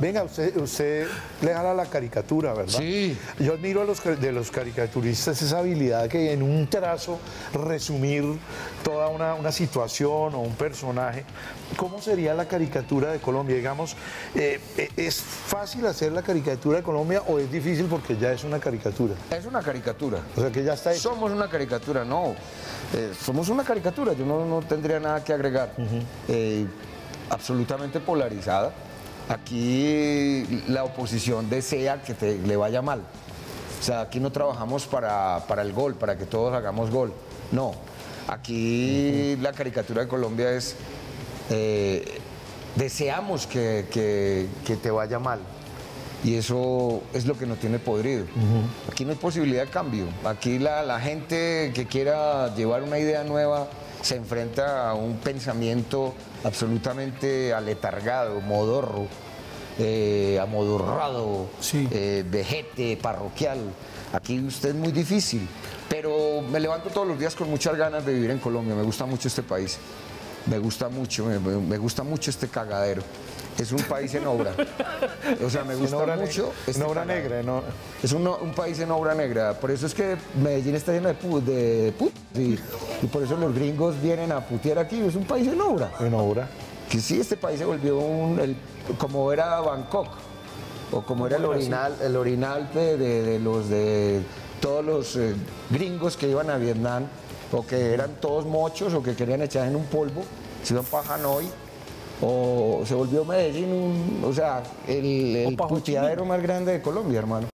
Venga, usted le jala la caricatura, ¿verdad? Sí. Yo admiro a los caricaturistas esa habilidad que en un trazo resumir toda una situación o un personaje. ¿Cómo sería la caricatura de Colombia? Digamos, ¿es fácil hacer la caricatura de Colombia o es difícil porque ya es una caricatura? Es una caricatura. O sea, que ya está hecha. Somos una caricatura, no. Somos una caricatura, yo no tendría nada que agregar. Absolutamente polarizada. Aquí la oposición desea que le vaya mal. O sea, aquí no trabajamos para el gol, para que todos hagamos gol. No, aquí la caricatura de Colombia es deseamos que te vaya mal. Y eso es lo que nos tiene podrido. Aquí no hay posibilidad de cambio. Aquí la gente que quiera llevar una idea nueva se enfrenta a un pensamiento absolutamente aletargado, modorro, amodorrado, sí. Vejete, parroquial. Aquí usted es muy difícil, pero me levanto todos los días con muchas ganas de vivir en Colombia. Me gusta mucho este país, me gusta mucho, me gusta mucho este cagadero. Es un país en obra, o sea, me gusta mucho. Es una obra negra, ¿no? Es un país en obra negra, por eso es que Medellín está lleno de put, y por eso los gringos vienen a putear aquí. Es un país en obra. En obra. Que sí, este país se volvió como era Bangkok, o como era el orinal de todos los gringos que iban a Vietnam, o que eran todos mochos, o que querían echar en un polvo, se iban para Hanoi. O se volvió Medellín, o sea, el puteadero más grande de Colombia, hermano.